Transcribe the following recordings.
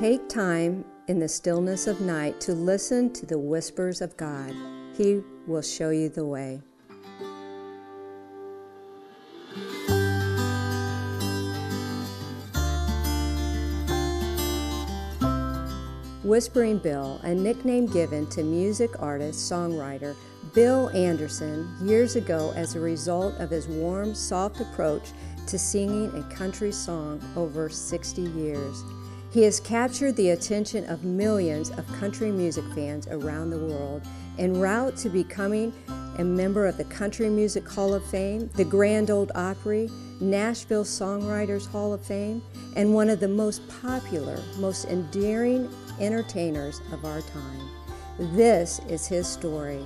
Take time in the stillness of night to listen to the whispers of God. He will show you the way. Whispering Bill, a nickname given to music artist, songwriter Bill Anderson years ago as a result of his warm, soft approach to singing a country song over 60 years. He has captured the attention of millions of country music fans around the world, en route to becoming a member of the Country Music Hall of Fame, the Grand Ole Opry, Nashville Songwriters Hall of Fame, and one of the most popular, most endearing entertainers of our time. This is his story.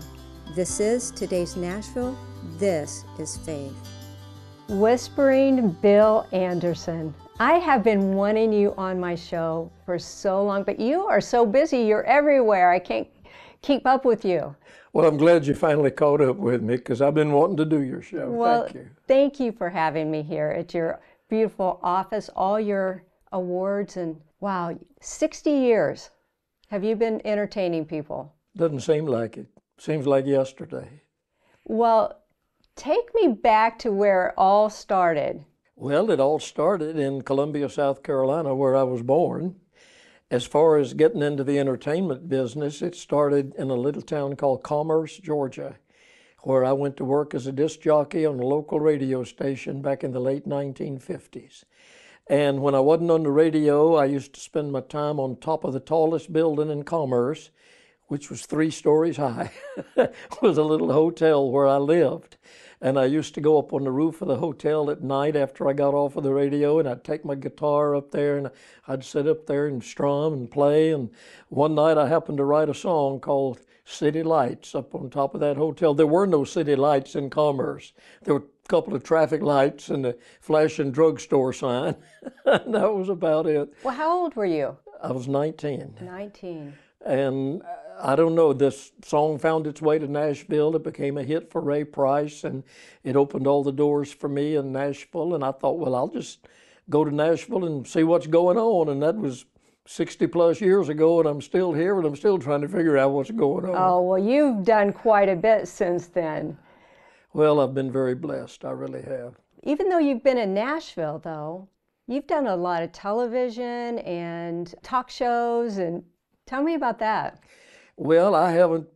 This is Today's Nashville. This is Faith. Whispering Bill Anderson. I have been wanting you on my show for so long, but you are so busy, you're everywhere. I can't keep up with you. Well, I'm glad you finally caught up with me because I've been wanting to do your show. Well, thank you. Thank you for having me here at your beautiful office, all your awards, and wow, 60 years have you been entertaining people? Doesn't seem like it. Seems like yesterday. Well, take me back to where it all started. Well, it all started in Columbia, South Carolina, where I was born. As far as getting into the entertainment business, it started in a little town called Commerce, Georgia, where I went to work as a disc jockey on a local radio station back in the late 1950s. And when I wasn't on the radio, I used to spend my time on top of the tallest building in Commerce, which was 3 stories high. It was a little hotel where I lived. And I used to go up on the roof of the hotel at night after I got off of the radio, and I'd take my guitar up there, and I'd sit up there and strum and play. And one night I happened to write a song called City Lights up on top of that hotel. There were no city lights in Commerce. There were a couple of traffic lights and a flashing drugstore sign. And that was about it. Well, how old were you? I was 19. 19. And I don't know, this song found its way to Nashville. It became a hit for Ray Price, and it opened all the doors for me in Nashville. And I thought, well, I'll just go to Nashville and see what's going on. And that was 60 plus years ago, and I'm still here, and I'm still trying to figure out what's going on. Oh, well, you've done quite a bit since then. Well, I've been very blessed. I really have. Even though you've been in Nashville, though, you've done a lot of television and talk shows. And tell me about that. Well, I haven't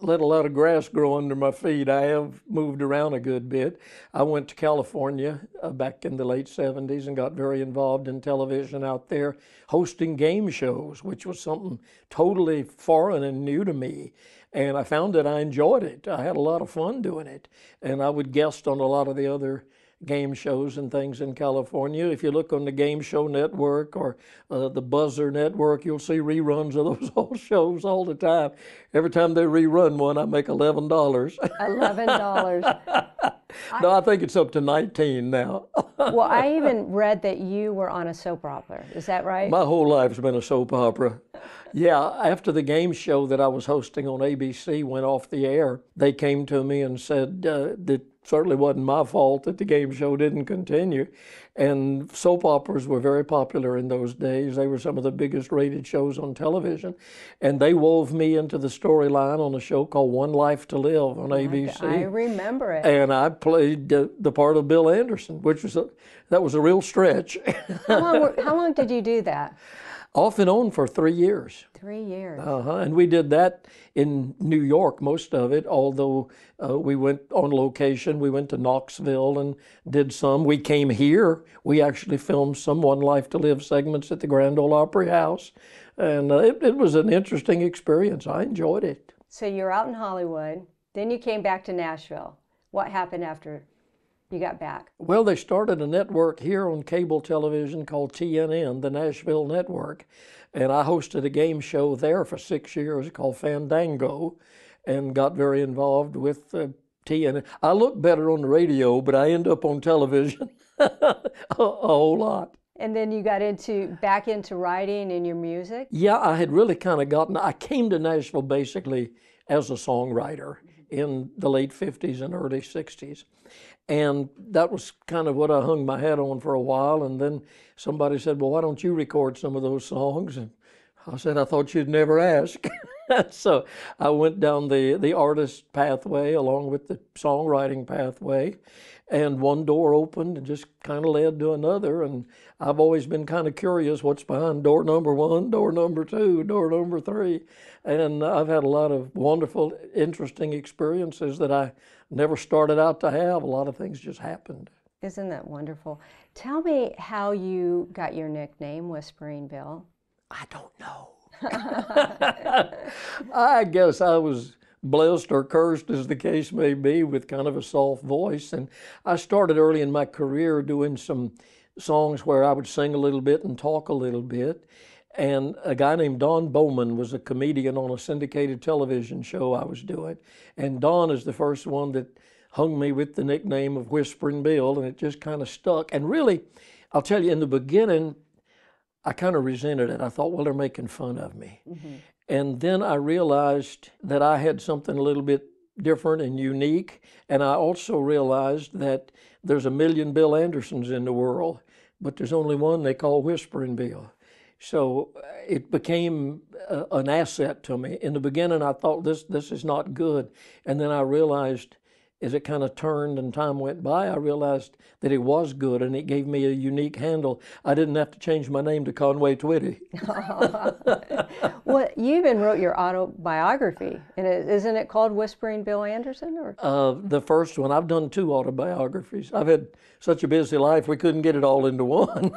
let a lot of grass grow under my feet. I have moved around a good bit. I went to California back in the late 70s and got very involved in television out there, hosting game shows, which was something totally foreign and new to me. And I found that I enjoyed it. I had a lot of fun doing it. And I would guest on a lot of the other game shows and things in California. If you look on the Game Show Network or the Buzzer Network, you'll see reruns of those old shows all the time. Every time they rerun one, I make $11. $11. No, I think it's up to 19 now. Well, I even read that you were on a soap opera. Is that right? My whole life's been a soap opera. Yeah, after the game show that I was hosting on ABC went off the air, they came to me and said that certainly wasn't my fault that the game show didn't continue. And soap operas were very popular in those days. They were some of the biggest rated shows on television. And they wove me into the storyline on a show called One Life to Live on ABC. I remember it. And I played the part of Bill Anderson, which was that was a real stretch. How long did you do that? Off and on for 3 years. 3 years. And we did that in New York, most of it, although we went on location. We went to Knoxville and did some. We came here. We actually filmed some One Life to Live segments at the Grand Ole Opry House. And it was an interesting experience. I enjoyed it. So you're out in Hollywood. Then you came back to Nashville. What happened after you got back? Well, they started a network here on cable television called TNN, the Nashville Network, and I hosted a game show there for 6 years called Fandango, and got very involved with TNN. I look better on the radio, but I end up on television a whole lot. And then you got back into writing and your music? Yeah, I had really kind of gotten, I came to Nashville basically as a songwriter in the late 50s and early 60s. And that was kind of what I hung my hat on for a while. And then somebody said, well, why don't you record some of those songs? And I said, I thought you'd never ask. So I went down the artist pathway along with the songwriting pathway. And one door opened and just kind of led to another. And I've always been kind of curious what's behind door number one, door number two, door number three. And I've had a lot of wonderful, interesting experiences that I never started out to have. A lot of things just happened. Isn't that wonderful? Tell me how you got your nickname, Whispering Bill. I don't know. I guess I was blessed or cursed, as the case may be, with kind of a soft voice. And I started early in my career doing some songs where I would sing a little bit and talk a little bit. And a guy named Don Bowman was a comedian on a syndicated television show I was doing. And Don is the first one that hung me with the nickname of Whispering Bill, and it just kind of stuck. And really, I'll tell you, in the beginning, I kind of resented it. I thought, well, they're making fun of me. Mm-hmm. And then I realized that I had something a little bit different and unique. And I also realized that there's 1 million Bill Andersons in the world, but there's only one they call Whispering Bill. So it became an asset to me. In the beginning, I thought, this is not good. And then I realized, as it kind of turned and time went by, I realized that it was good, and it gave me a unique handle. I didn't have to change my name to Conway Twitty. Well, you even wrote your autobiography, and isn't it called Whispering Bill Anderson? Or the first one. I've done 2 autobiographies. I've had such a busy life, we couldn't get it all into one.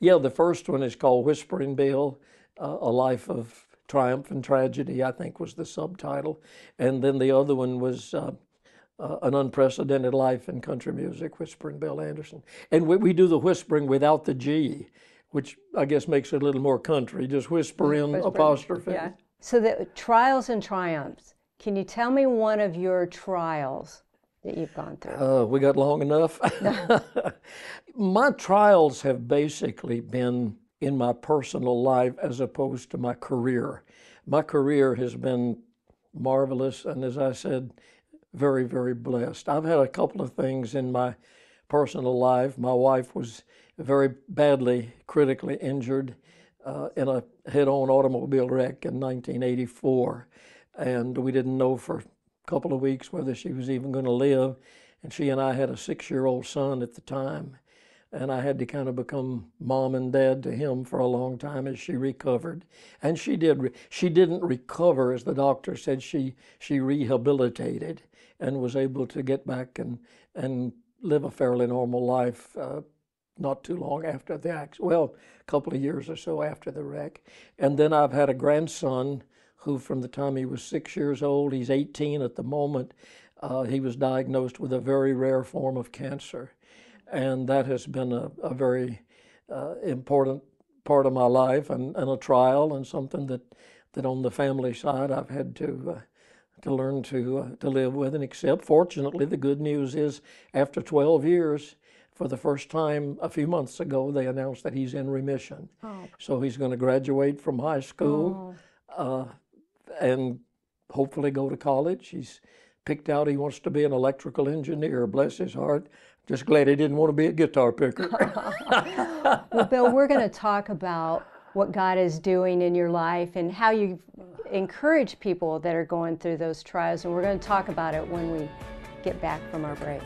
Yeah, the first one is called Whispering Bill, A Life of Triumph and Tragedy, I think was the subtitle. And then the other one was An Unprecedented Life in Country Music, Whispering Bill Anderson. And we do the whispering without the G, which I guess makes it a little more country, just whisper in apostrophe. Yeah. So the trials and triumphs. Can you tell me one of your trials that you've gone through? We got long enough. My trials have basically been in my personal life as opposed to my career. My career has been marvelous, and as I said, very, very blessed. I've had a couple of things in my personal life. My wife was very badly, critically injured in a head-on automobile wreck in 1984. And we didn't know for a couple of weeks whether she was even going to live. And she and I had a 6-year-old son at the time. And I had to kind of become mom and dad to him for a long time as she recovered. And she did. She didn't recover, as the doctor said. She rehabilitated and was able to get back and live a fairly normal life not too long after the accident, well, a couple of years or so after the wreck. And then I've had a grandson who, from the time he was 6 years old, he's 18 at the moment, he was diagnosed with a very rare form of cancer. And that has been a very important part of my life, and a trial, and something that on the family side I've had to learn to live with and accept. Fortunately, the good news is, after 12 years, for the first time a few months ago, they announced that he's in remission. Oh. So he's going to graduate from high school and hopefully go to college. He's picked out he wants to be an electrical engineer, bless his heart. Just glad he didn't want to be a guitar picker. Well, Bill, we're going to talk about what God is doing in your life and how you encourage people that are going through those trials, and we're going to talk about it when we get back from our break.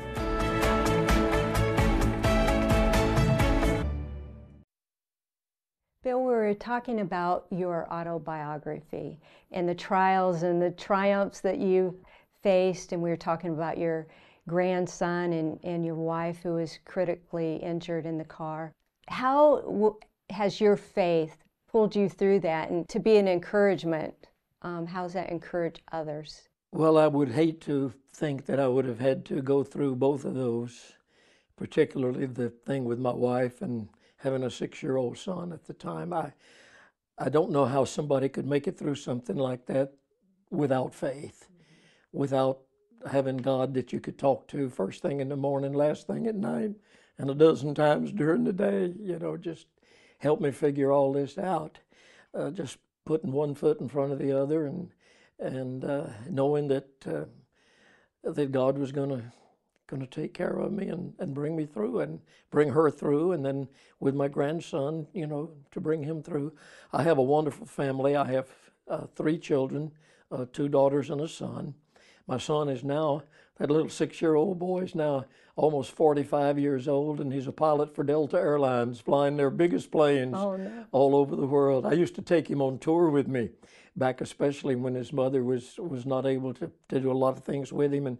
Bill, we were talking about your autobiography and the trials and the triumphs that you faced, and we were talking about your grandson and your wife who was critically injured in the car. How has your faith pulled you through that, and to be an encouragement? How does that encourage others? Well, I would hate to think that I would have had to go through both of those particularly the thing with my wife and having a 6-year-old son at the time. I don't know how somebody could make it through something like that without faith, without having God that you could talk to first thing in the morning, last thing at night, and a dozen times during the day, you know, just help me figure all this out. Just putting one foot in front of the other and knowing that that God was going to take care of me and bring me through and bring her through, and then with my grandson, you know, to bring him through. I have a wonderful family. I have 3 children, 2 daughters and a son. My son is now, that little 6-year-old boy is now almost 45 years old, and he's a pilot for Delta Airlines, flying their biggest planes all over the world. I used to take him on tour with me, back especially when his mother was not able to do a lot of things with him.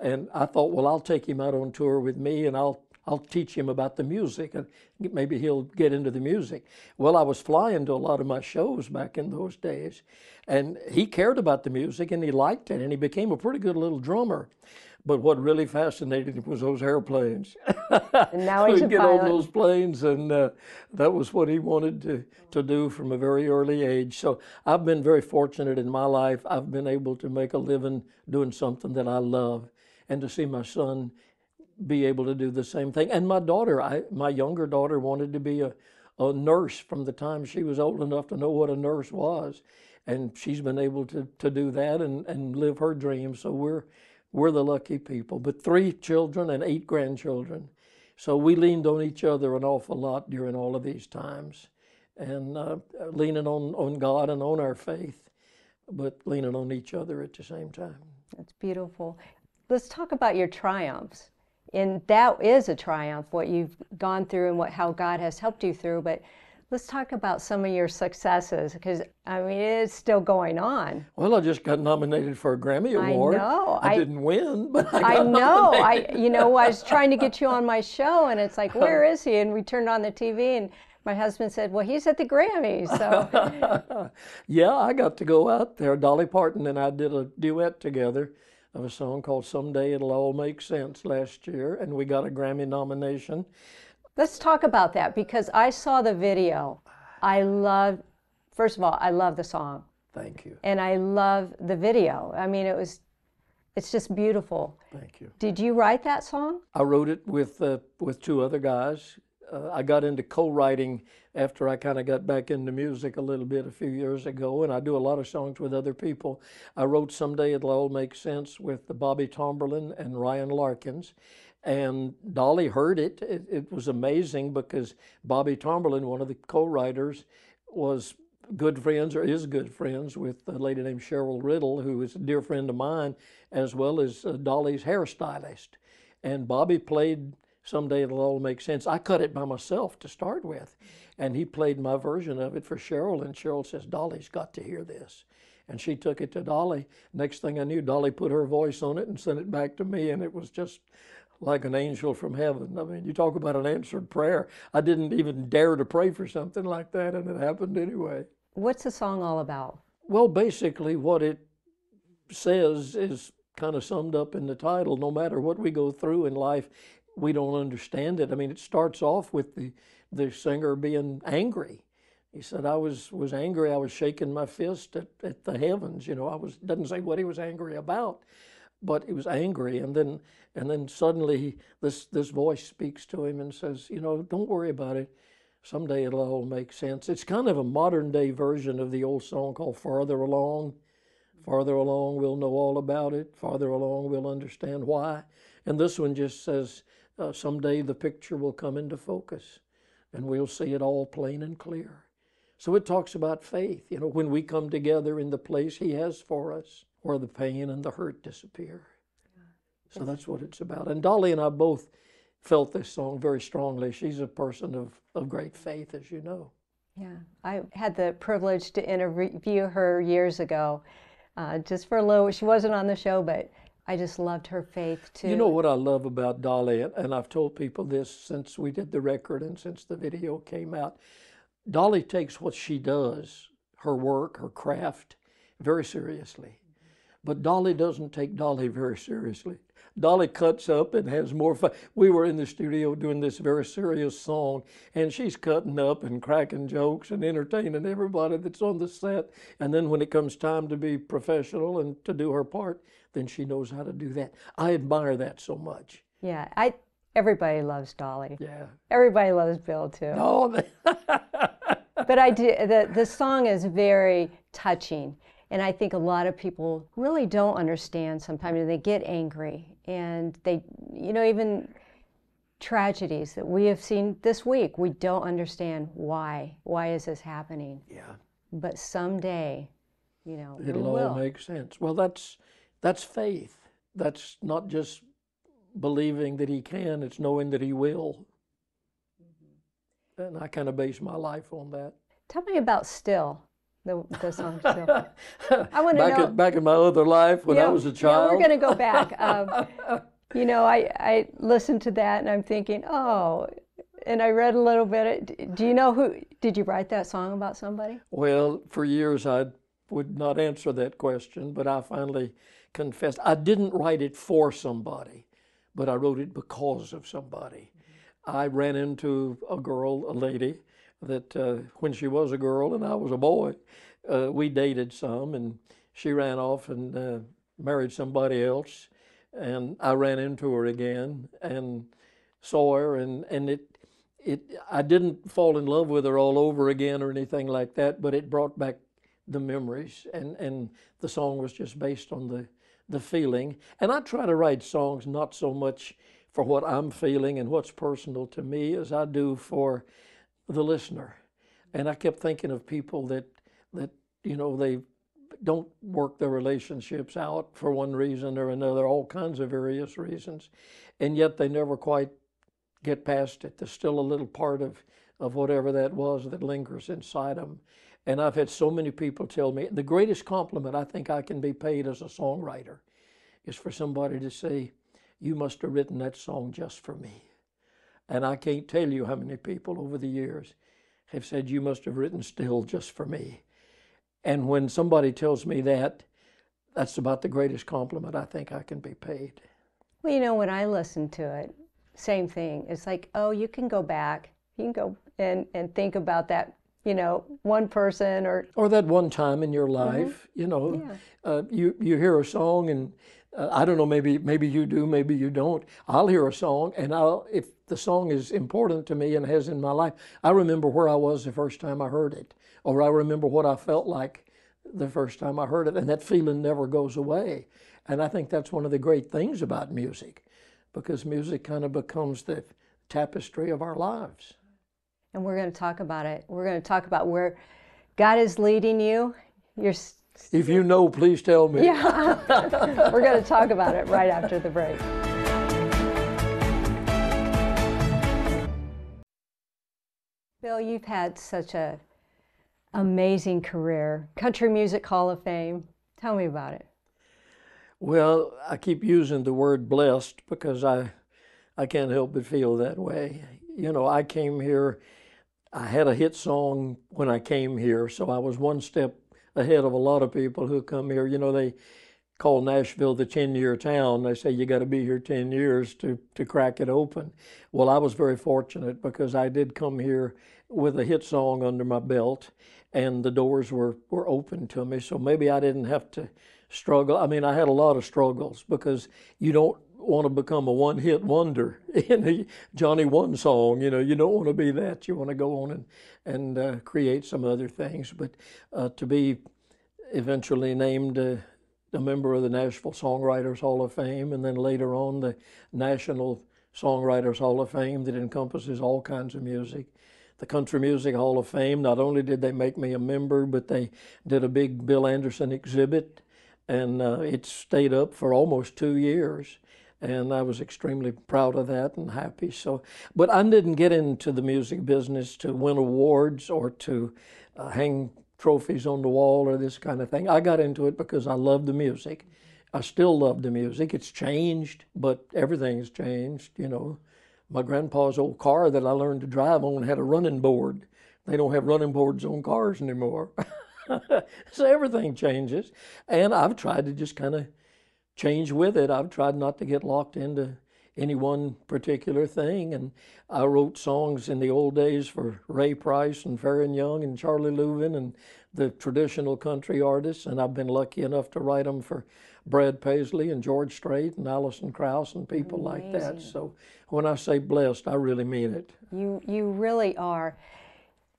And I thought, well, I'll take him out on tour with me, and I'll teach him about the music, and maybe he'll get into the music. Well, I was flying to a lot of my shows back in those days, and he cared about the music, and he liked it, and he became a pretty good little drummer. But what really fascinated him was those airplanes. And now he's a pilot. He'd get on those planes, and that was what he wanted to do from a very early age. So I've been very fortunate in my life. I've been able to make a living doing something that I love, and to see my son be able to do the same thing. And my daughter, my younger daughter, wanted to be a nurse from the time she was old enough to know what a nurse was. And she's been able to do that and live her dream. So we're the lucky people. But 3 children and 8 grandchildren. So we leaned on each other an awful lot during all of these times. And leaning on God and on our faith, but leaning on each other at the same time. That's beautiful. Let's talk about your triumphs. And that is a triumph, what you've gone through and how God has helped you through. But let's talk about some of your successes, because, I mean, it's still going on. Well, I just got nominated for a Grammy Award. I know. I didn't win, but I got nominated. You know, I was trying to get you on my show, and it's like, where is he? And we turned on the TV, and my husband said, well, he's at the Grammys. So. Yeah, I got to go out there. Dolly Parton and I did a duet together of a song called Someday It'll All Make Sense last year, and we got a Grammy nomination. Let's talk about that, because I saw the video. First of all, I love the song. Thank you. And I love the video. I mean, it's just beautiful. Thank you. Did you write that song? I wrote it with 2 other guys. I got into co-writing after I kind of got back into music a little bit a few years ago, and I do a lot of songs with other people. I wrote Someday It'll All Make Sense with Bobby Tomberlin and Ryan Larkins, and Dolly heard it. It was amazing, because Bobby Tomberlin, one of the co-writers, was good friends, or is good friends, with a lady named Cheryl Riddle, who is a dear friend of mine, as well as Dolly's hairstylist. And Bobby played Someday It'll All Make Sense. I cut it by myself to start with, and he played my version of it for Cheryl, and Cheryl says, Dolly's got to hear this. And she took it to Dolly. Next thing I knew, Dolly put her voice on it and sent it back to me, and it was just like an angel from heaven. I mean, you talk about an answered prayer. I didn't even dare to pray for something like that, and it happened anyway. What's the song all about? Well, basically what it says is kind of summed up in the title. No matter what we go through in life, we don't understand it. I mean, it starts off with the singer being angry. He said, I was angry. I was shaking my fist at the heavens. You know, doesn't say what he was angry about, but he was angry. And then suddenly this voice speaks to him and says, you know, don't worry about it. Someday it'll all make sense. It's kind of a modern day version of the old song called Farther Along. Farther along, we'll know all about it. Farther along, we'll understand why. And this one just says, someday the picture will come into focus and we'll see it all plain and clear. So it talks about faith, you know, when we come together in the place he has for us, where the pain and the hurt disappear. Yeah. So that's what it's about. And Dolly and I both felt this song very strongly. She's a person of great faith, as you know. Yeah, I had the privilege to interview her years ago, just for a little, she wasn't on the show, but I just loved her faith, too. You know what I love about Dolly, and I've told people this since we did the record and since the video came out. Dolly takes what she does, her work, her craft, very seriously. But Dolly doesn't take Dolly very seriously. Dolly cuts up and has more fun. We were in the studio doing this very serious song, and she's cutting up and cracking jokes and entertaining everybody that's on the set. And then when it comes time to be professional and to do her part, then she knows how to do that. I admire that so much. Yeah, everybody loves Dolly. Yeah. Everybody loves Bill, too. Oh, but I do, the song is very touching. And I think a lot of people really don't understand sometimes, and they get angry. And they, you know, even tragedies that we have seen this week, we don't understand why. Why is this happening? Yeah. But someday, you know, it'll all make sense. Well, that's faith. That's not just believing that he can, it's knowing that he will. Mm-hmm. And I kind of base my life on that. Tell me about Still. The song Still. I want to know. Back in my other life when I was a child. Yeah, we're going to go back. You know, I listened to that and I'm thinking, oh, and I read a little bit. Do you know who, did you write that song about somebody? Well, for years I would not answer that question, but I finally confessed. I didn't write it for somebody, but I wrote it because of somebody. I ran into a girl, a lady, that when she was a girl and I was a boy, we dated some, and she ran off and married somebody else, and I ran into her again and saw her, and I didn't fall in love with her all over again or anything like that, but it brought back the memories, and the song was just based on the feeling. And I try to write songs not so much for what I'm feeling and what's personal to me as I do for the listener. And I kept thinking of people that you know, they don't work their relationships out for one reason or another, all kinds of various reasons, and yet they never quite get past it. There's still a little part of whatever that was that lingers inside them. And I've had so many people tell me, the greatest compliment I think I can be paid as a songwriter is for somebody to say, "You must have written that song just for me." And I can't tell you how many people over the years have said, "You must have written Still just for me." And when somebody tells me that, that's about the greatest compliment I think I can be paid. Well, you know, when I listen to it, same thing. It's like, oh, you can go back. You can go and think about that, you know, one person or that one time in your life. Mm-hmm. You know, yeah. You hear a song and I don't know, maybe you do, maybe you don't. I'll hear a song, and if the song is important to me and has in my life, I remember where I was the first time I heard it, or I remember what I felt like the first time I heard it, and that feeling never goes away. And I think that's one of the great things about music, because music kind of becomes the tapestry of our lives. And we're going to talk about it. We're going to talk about where God is leading you. If you know, please tell me. Yeah. We're going to talk about it right after the break. Bill, you've had such an amazing career. Country Music Hall of Fame. Tell me about it. Well, I keep using the word blessed because I can't help but feel that way. You know, I came here, I had a hit song when I came here, so I was one step ahead of a lot of people who come here. You know, they call Nashville the 10-year town. They say you got to be here 10 years to crack it open. Well, I was very fortunate because I did come here with a hit song under my belt, and the doors were open to me. So maybe I didn't have to struggle. I mean, I had a lot of struggles because you don't want to become a one-hit wonder in a Johnny One song. You know, you don't want to be that. You want to go on and create some other things. But to be eventually named a member of the Nashville Songwriters Hall of Fame, and then later on the National Songwriters Hall of Fame that encompasses all kinds of music. The Country Music Hall of Fame, not only did they make me a member, but they did a big Bill Anderson exhibit, and it stayed up for almost 2 years. And I was extremely proud of that and happy. So, but I didn't get into the music business to win awards or to hang trophies on the wall or this kind of thing. I got into it because I loved the music. I still love the music. It's changed, but everything's changed, you know. My grandpa's old car that I learned to drive on had a running board. They don't have running boards on cars anymore. So everything changes. And I've tried to just kind of change with it. I've tried not to get locked into any one particular thing. And I wrote songs in the old days for Ray Price and Faron Young and Charlie Louvin and the traditional country artists. And I've been lucky enough to write them for Brad Paisley and George Strait and Allison Krauss and people Amazing. Like that. So when I say blessed, I really mean it. You really are.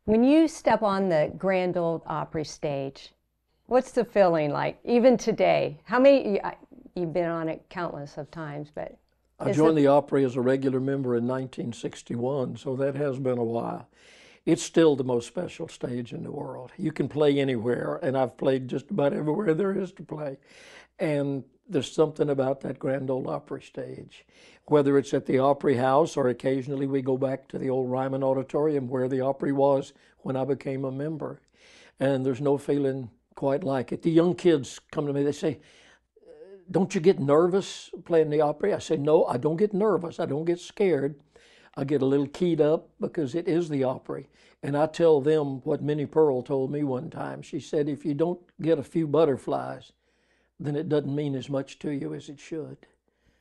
When you step on the Grand Ole Opry stage, what's the feeling like, even today? How many, you've been on it countless of times, but... I joined the Opry as a regular member in 1961, so that has been a while. It's still the most special stage in the world. You can play anywhere, and I've played just about everywhere there is to play. And there's something about that Grand Ole Opry stage. Whether it's at the Opry House or occasionally we go back to the old Ryman Auditorium where the Opry was when I became a member. And there's no feeling quite like it. The young kids come to me, they say, "Don't you get nervous playing the Opry?" I say, "No, I don't get nervous. I don't get scared. I get a little keyed up because it is the Opry." And I tell them what Minnie Pearl told me one time. She said, "If you don't get a few butterflies, then it doesn't mean as much to you as it should."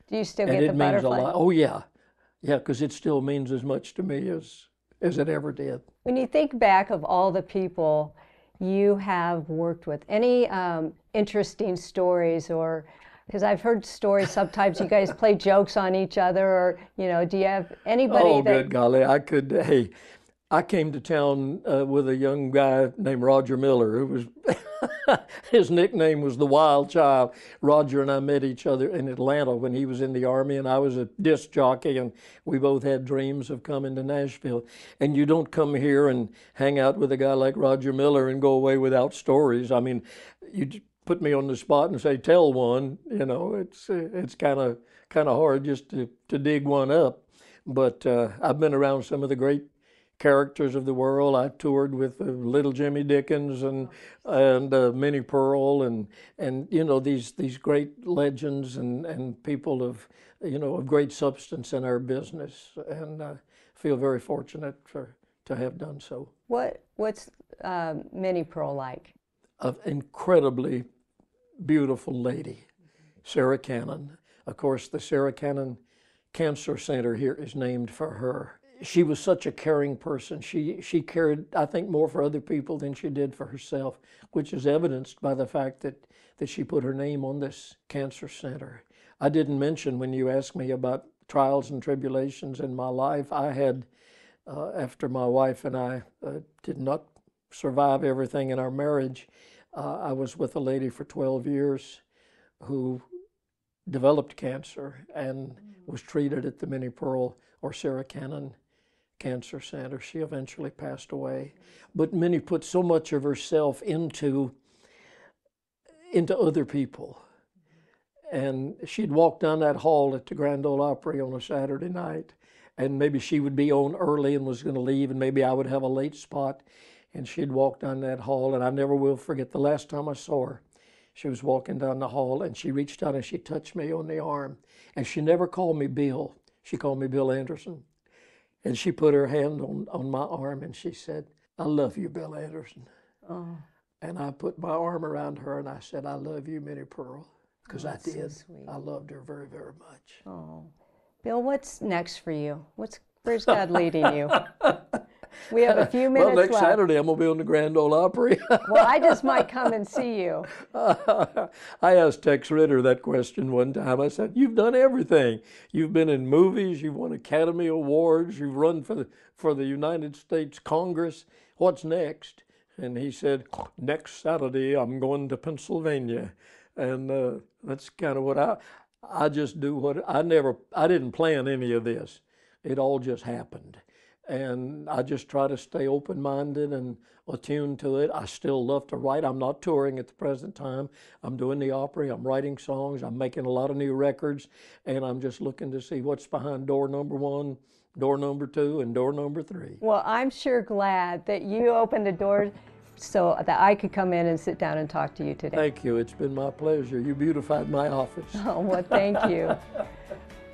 Do you still get the butterflies? Oh, yeah. Yeah, because it still means as much to me as it ever did. When you think back of all the people you have worked with, any interesting stories or... Because I've heard stories sometimes you guys play jokes on each other or, you know, do you have anybody that... Oh, good golly, I could, hey, I came to town with a young guy named Roger Miller who was, his nickname was the Wild Child. Roger and I met each other in Atlanta when he was in the Army and I was a disc jockey and we both had dreams of coming to Nashville. And you don't come here and hang out with a guy like Roger Miller and go away without stories. I mean, you... put me on the spot and say, tell one, you know, it's kind of hard just to dig one up. But I've been around some of the great characters of the world. I toured with Little Jimmy Dickens and Minnie Pearl and you know, these great legends and people of, you know, of great substance in our business. And I feel very fortunate to have done so. What's Minnie Pearl like? An incredibly beautiful lady, Sarah Cannon. Of course, the Sarah Cannon Cancer Center here is named for her. She was such a caring person. She cared, I think, more for other people than she did for herself, which is evidenced by the fact that she put her name on this cancer center. I didn't mention when you asked me about trials and tribulations in my life, I had, after my wife and I did not survive everything in our marriage, I was with a lady for 12 years who developed cancer and was treated at the Minnie Pearl or Sarah Cannon Cancer Center. She eventually passed away. But Minnie put so much of herself into other people. And she'd walk down that hall at the Grand Ole Opry on a Saturday night, and maybe she would be on early and was going to leave, and maybe I would have a late spot. And she'd walk down that hall, and I never will forget the last time I saw her. She was walking down the hall, and she reached out and she touched me on the arm. And she never called me Bill. She called me Bill Anderson. And she put her hand on my arm, and she said, "I love you, Bill Anderson." Oh. And I put my arm around her, and I said, "I love you, Minnie Pearl," because I did. So sweet. I loved her very, very much. Oh, Bill, what's next for you? Where's God leading you? We have a few minutes left. Well, next Saturday I'm going to be on the Grand Ole Opry. Well, I just might come and see you. I asked Tex Ritter that question one time. I said, "You've done everything. You've been in movies. You've won Academy Awards. You've run for the United States Congress. What's next?" And he said, "Next Saturday I'm going to Pennsylvania." And that's kind of what I just do. I didn't plan any of this. It all just happened. And I just try to stay open-minded and attuned to it. I still love to write. I'm not touring at the present time. I'm doing the Opry. I'm writing songs. I'm making a lot of new records. And I'm just looking to see what's behind door number 1, door number 2, and door number 3. Well, I'm sure glad that you opened the door so that I could come in and sit down and talk to you today. Thank you. It's been my pleasure. You beautified my office. Oh, well, thank you.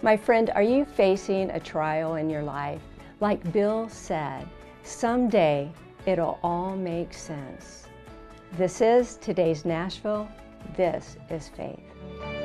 My friend, are you facing a trial in your life? Like Bill said, someday it'll all make sense. This is Today's Nashville. This is Faith.